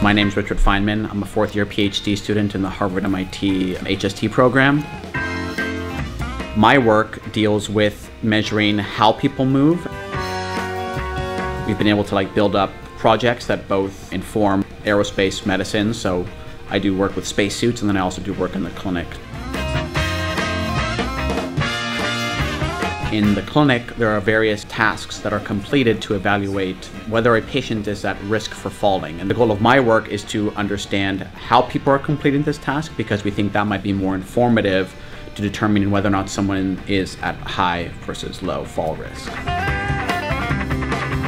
My name is Richard Fineman. I'm a fourth-year PhD student in the Harvard-MIT HST program. My work deals with measuring how people move. We've been able to build up projects that both inform aerospace medicine, so I do work with spacesuits, and then I also do work in the clinic. In the clinic, there are various tasks that are completed to evaluate whether a patient is at risk for falling. And the goal of my work is to understand how people are completing this task, because we think that might be more informative to determining whether or not someone is at high versus low fall risk.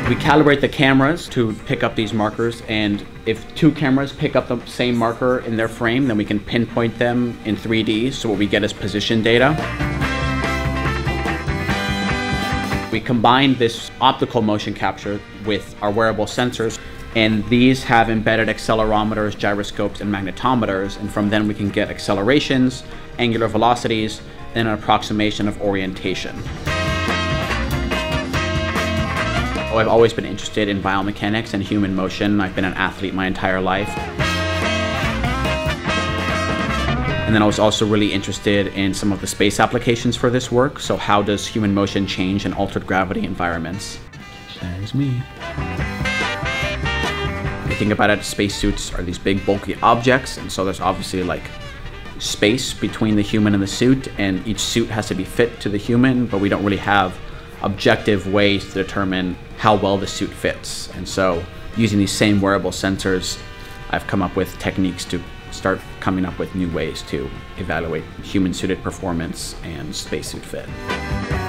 We calibrate the cameras to pick up these markers, and if two cameras pick up the same marker in their frame, then we can pinpoint them in 3D, so what we get is position data. We combine this optical motion capture with our wearable sensors, and these have embedded accelerometers, gyroscopes, and magnetometers, and from then we can get accelerations, angular velocities, and an approximation of orientation. I've always been interested in biomechanics and human motion. I've been an athlete my entire life. And then I was also really interested in some of the space applications for this work. So how does human motion change in altered gravity environments? There's me. If you think about it, spacesuits are these big bulky objects, and so there's obviously space between the human and the suit, and each suit has to be fit to the human, but we don't really have objective ways to determine how well the suit fits. And so using these same wearable sensors, I've come up with techniques to start coming up with new ways to evaluate human-suited performance and spacesuit fit.